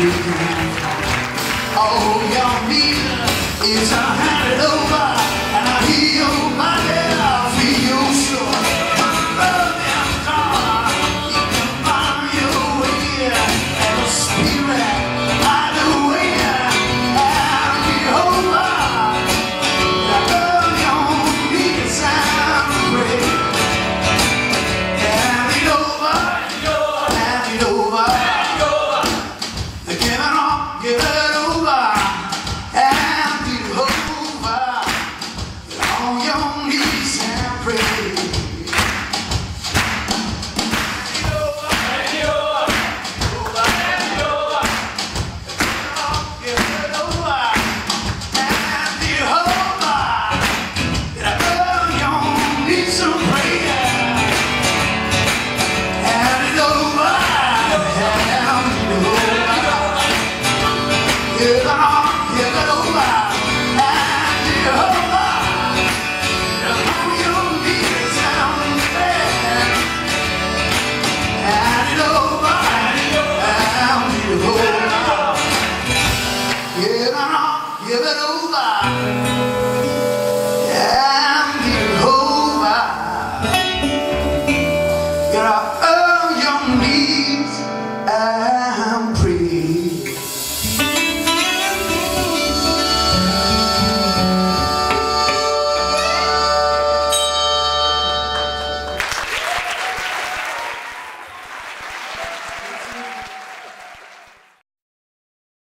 you. All y'all need is to hand it over.